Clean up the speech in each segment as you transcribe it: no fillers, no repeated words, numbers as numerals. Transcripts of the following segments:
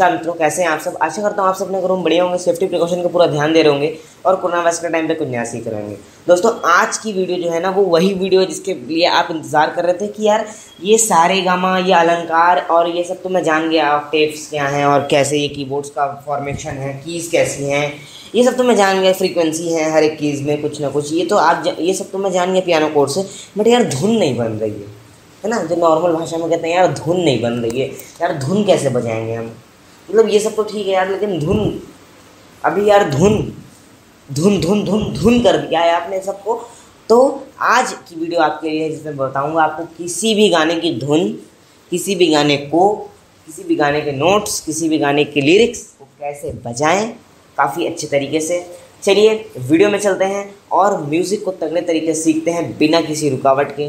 नमस्कार मित्रों, कैसे हैं आप सब। आशा करता हूँ आप सब अपने घरों में बढ़िया होंगे, सेफ्टी प्रिकॉशन का पूरा ध्यान दे रहे होंगे और कोरोना वायरस के टाइम पे कुछ नया सीख रहे होंगे। दोस्तों, आज की वीडियो जो है ना वो वही वीडियो है जिसके लिए आप इंतज़ार कर रहे थे कि यार ये सारेगामा, ये अलंकार और ये सब तो मैं जान गया, टेप्स क्या हैं और कैसे ये कीबोर्ड्स का फॉर्मेशन है, कीज़ कैसी हैं, ये सब तो मैं जान गया। फ्रीक्वेंसी है हर एक कीज़ में कुछ ना कुछ, ये तो आप ये सब तो मैं जान गया पियानो कोर्स से, बट यार धुन नहीं बन रही है ना। जो नॉर्मल भाषा में कहते हैं यार धुन नहीं बन रही है, यार धुन कैसे बजाएंगे हम, मतलब ये सब तो ठीक है यार, लेकिन धुन अभी यार धुन धुन धुन धुन धुन कर दिया है आपने सबको। तो आज की वीडियो आपके लिए है जिसमें बताऊंगा आपको किसी भी गाने की धुन, किसी भी गाने को, किसी भी गाने के नोट्स, किसी भी गाने के लिरिक्स को कैसे बजाएं काफ़ी अच्छे तरीके से। चलिए वीडियो में चलते हैं और म्यूज़िक को तगड़े तरीके से सीखते हैं बिना किसी रुकावट के।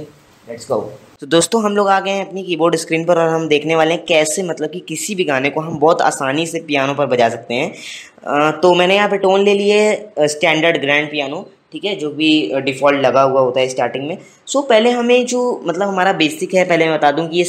Let's go. तो दोस्तों, हम लोग आ गए हैं अपनी कीबोर्ड स्क्रीन पर और हम देखने वाले हैं कैसे मतलब कि किसी भी गाने को हम बहुत आसानी से पियानो पर बजा सकते हैं। तो मैंने यहाँ पे टोन ले लिए स्टैंडर्ड ग्रैंड पियानो, ठीक है, जो भी डिफ़ॉल्ट लगा हुआ होता है स्टार्टिंग में। सो पहले हमें जो मतलब हमारा बेसिक है, पहले मैं बता दूं कि ये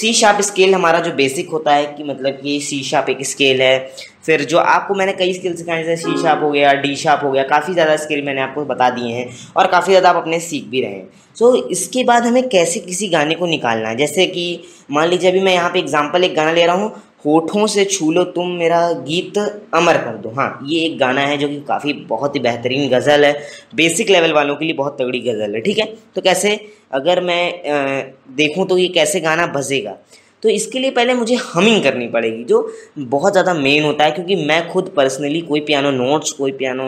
सी शार्प स्केल हमारा जो बेसिक होता है, कि मतलब कि सी शार्प एक स्केल है। फिर जो आपको मैंने कई स्केल सिखाए, जैसे सी शार्प हो गया, डी शार्प हो गया, काफ़ी ज़्यादा स्केल मैंने आपको बता दिए हैं और काफ़ी ज़्यादा आप अपने सीख भी रहे हैं। सो इसके बाद हमें कैसे किसी गाने को निकालना है, जैसे कि मान लीजिए अभी मैं यहाँ पे एग्जांपल एक गाना ले रहा हूँ, होठों से छू लो तुम मेरा गीत अमर कर दो। हाँ, ये एक गाना है जो कि काफ़ी बहुत ही बेहतरीन गज़ल है, बेसिक लेवल वालों के लिए बहुत तगड़ी गज़ल है, ठीक है। तो कैसे अगर मैं देखूँ तो ये कैसे गाना बजेगा, तो इसके लिए पहले मुझे हमिंग करनी पड़ेगी, जो बहुत ज़्यादा मेन होता है, क्योंकि मैं खुद पर्सनली कोई पियानो नोट्स, कोई पियानो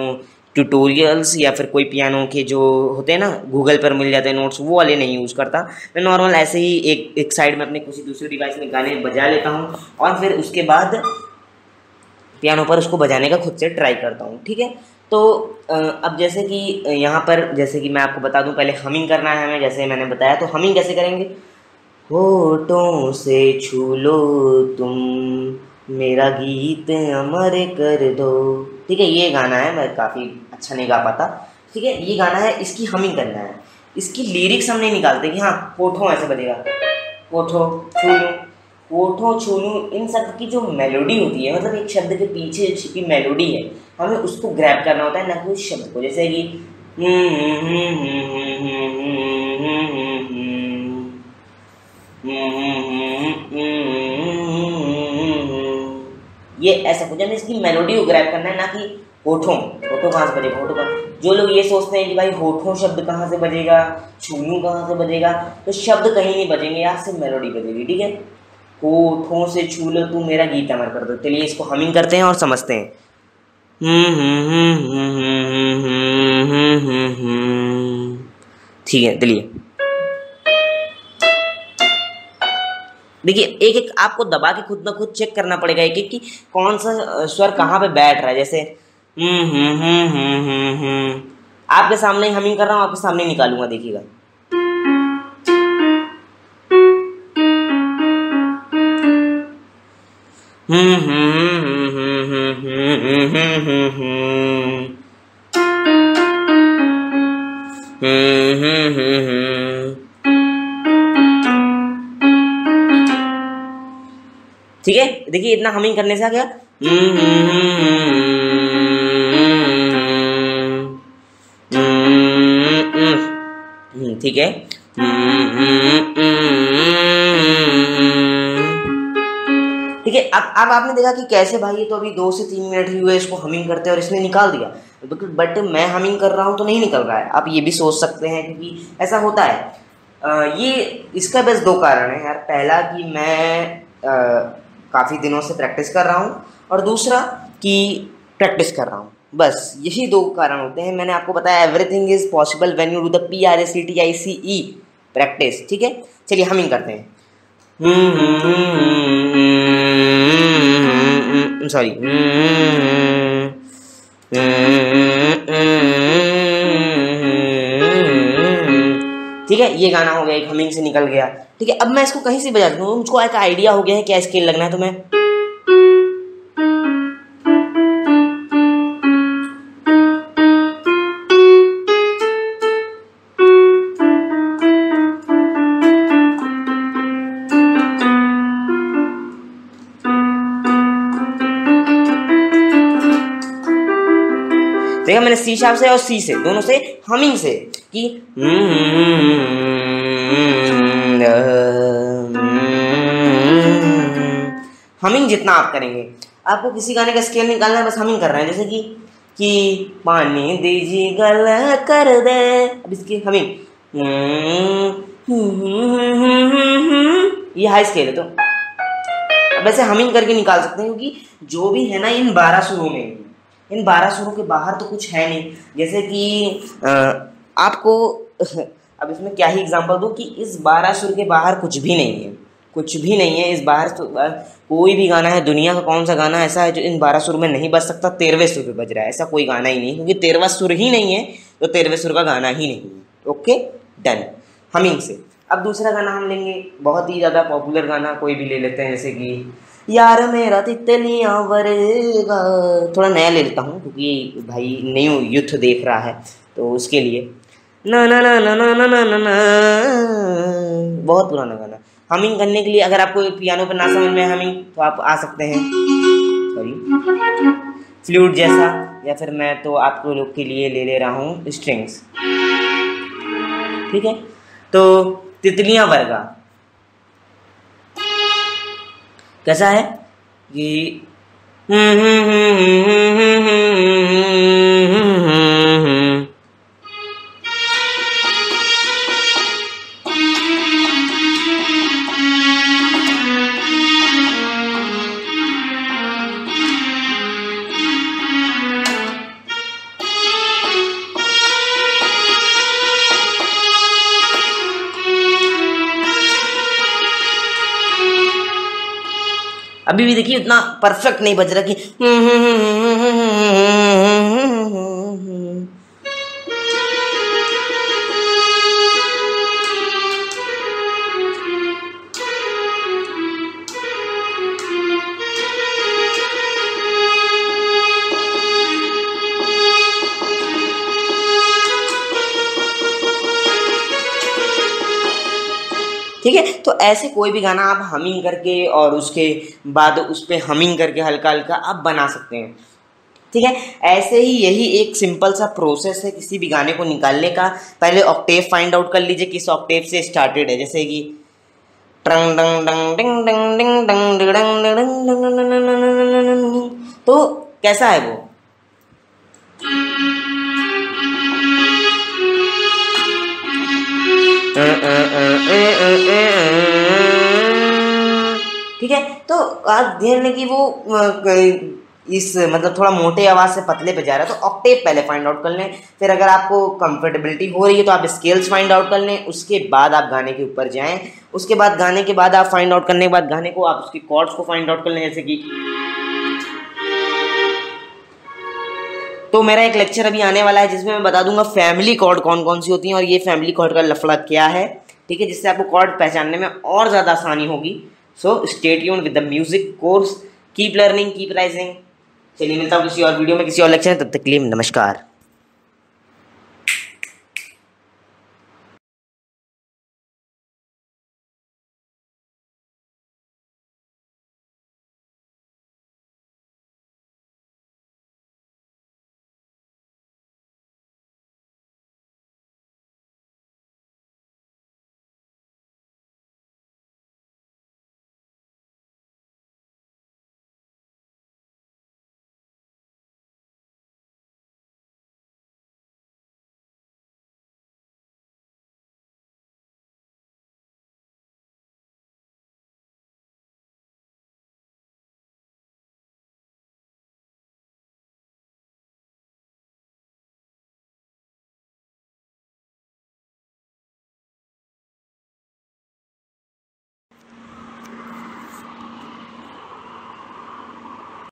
ट्यूटोरियल्स या फिर कोई पियानो के जो होते हैं ना गूगल पर मिल जाते हैं नोट्स, वो वाले नहीं यूज़ करता। मैं नॉर्मल ऐसे ही एक साइड में अपने किसी दूसरे डिवाइस में गाने बजा लेता हूँ और फिर उसके बाद पियानो पर उसको बजाने का खुद से ट्राई करता हूँ, ठीक है। तो अब जैसे कि यहाँ पर, जैसे कि मैं आपको बता दूँ, पहले हमिंग करना है हमें, जैसे मैंने बताया। तो हमिंग कैसे करेंगे, होठों से छू लो तुम मेरा गीत अमर कर दो, ठीक है, ये गाना है, मैं काफ़ी अच्छा नहीं गा पाता, ठीक है, ये गाना है, इसकी हमिंग करना है। इसकी लिरिक्स हम नहीं निकालते कि हाँ होठों ऐसे बजेगा, होठों छू लूँ, होठों छू लूँ, इन सब की जो मेलोडी होती है, मतलब एक शब्द के पीछे छिपी मेलोडी है, हमें उसको ग्रैब करना होता है, ना कि उस शब्द को। जैसे कि ये ऐसा कुछ, हमें इसकी मेलोडी को ग्रैब करना है, ना कि होठों, होठों कहाँ से बजेगा, होठों का। जो लोग ये सोचते हैं कि भाई होठों शब्द कहाँ से बजेगा, छूनू कहाँ से बजेगा, तो शब्द कहीं नहीं बजेंगे यार, सिर्फ मेलोडी बजेगी, ठीक है। होठों से छू लो तू मेरा गीत अमर कर दो। चलिए इसको हमिंग करते हैं और समझते हैं। ठीक है, चलिए देखिए, एक एक आपको दबा के खुद ना खुद चेक करना पड़ेगा एक एक कि कौन सा स्वर कहाँ पे बैठ रहा है। जैसे आपके सामने ही हमिंग कर रहा हूँ, आपके सामने निकालूंगा, देखिएगा। ठीक है, देखिए इतना हमिंग करने से आ गया। ठीक है, ठीक है। अब आपने देखा कि कैसे भाई, ये तो अभी 2 से 3 मिनट ही हुए इसको हमिंग करते और इसने निकाल दिया, बट मैं हमिंग कर रहा हूँ तो नहीं निकल रहा है। आप ये भी सोच सकते हैं क्योंकि ऐसा होता है। ये इसका बस 2 कारण है यार, पहला कि मैं काफ़ी दिनों से प्रैक्टिस कर रहा हूँ और दूसरा कि प्रैक्टिस कर रहा हूँ, बस यही 2 कारण होते हैं। मैंने आपको बताया everything is possible when you do the PRACTICE practice, ठीक है। चलिए हमिंग करते हैं, सॉरी ठीक है, ये गाना हो गया, एक हमिंग से निकल गया, ठीक है। अब मैं इसको कहीं से बजा दूँ, मुझको एक आइडिया हो गया है क्या स्केल लगना है, तो मैं देखा मैंने सी शार्प से और सी से, दोनों से हमिंग से कि हमिंग जितना आप करेंगे। आपको किसी गाने का स्केल निकालना है, बस हमिंग कर रहे हैं। जैसे कि पानी दीजिए गला कर दे, अब इसकी हमिंग ये हाई स्केल है। तो वैसे हमिंग करके निकाल सकते हैं, क्योंकि जो भी है ना इन 12 सुरों में, इन 12 सुरों के बाहर तो कुछ है नहीं। जैसे कि आपको अब इसमें क्या ही एग्जांपल दूं कि इस 12 सुर के बाहर कुछ भी नहीं है, कुछ भी नहीं है इस बाहर। तो कोई भी गाना है, दुनिया का कौन सा गाना ऐसा है जो इन 12 सुर में नहीं बज सकता? 13वें सुर पर बज रहा है, ऐसा कोई गाना ही नहीं, क्योंकि 13वां सुर ही नहीं है तो 13वें सुर का गाना ही नहीं है। ओके, डन, हमिंग से। अब दूसरा गाना हम लेंगे, बहुत ही ज़्यादा पॉपुलर गाना कोई भी ले लेते हैं, जैसे कि यार मेरा तितलियां वरेगा। थोड़ा नया ले लेता हूँ क्योंकि भाई न्यू यूथ देख रहा है, तो उसके लिए ना ना ना ना ना ना ना ना ना, बहुत पुराना गाना। हमिंग करने के लिए, अगर आपको पियानो पर ना समझ में हमिंग तो आप आ सकते हैं, सॉरी, फ्लूट जैसा, या फिर मैं तो आपको लोग के लिए ले रहा हूँ स्ट्रिंग्स, ठीक है। तो तितलियां वर्गा कैसा है कि अभी भी देखिए उतना परफेक्ट नहीं बज रहा कि ठीक है। तो ऐसे कोई भी गाना आप हमिंग करके और उसके बाद उस पर हमिंग करके हल्का हल्का आप बना सकते हैं, ठीक है। ऐसे ही यही एक सिंपल सा प्रोसेस है किसी भी गाने को निकालने का। पहले ऑक्टेव फाइंड आउट कर लीजिए किस ऑक्टेव से स्टार्टेड है, जैसे कि टंग डंग डंग डिंग डंग डिंग डंग डंग, तो कैसा है वो? ठीक है। तो आप ध्यान दें कि वो इस मतलब थोड़ा मोटे आवाज़ से पतले पे जा रहा है, तो ऑक्टेव पहले फाइंड आउट कर लें। फिर अगर आपको कंफर्टेबिलिटी हो रही है तो आप स्केल्स फाइंड आउट कर लें, उसके बाद आप गाने के ऊपर जाएं। उसके बाद गाने के बाद आप फाइंड आउट करने के बाद गाने को आप उसके कॉर्ड्स को फाइंड आउट कर लें, जैसे कि तो मेरा एक लेक्चर अभी आने वाला है जिसमें मैं बता दूंगा फैमिली कॉर्ड कौन कौन सी होती हैं और ये फैमिली कॉर्ड का लफड़ा क्या है, ठीक है, जिससे आपको कॉर्ड पहचानने में और ज़्यादा आसानी होगी। So stay tuned with the music course, keep learning, keep rising. चलिए मिलता हूँ किसी और वीडियो में, किसी और लेक्चर में, तब तक के लिए नमस्कार।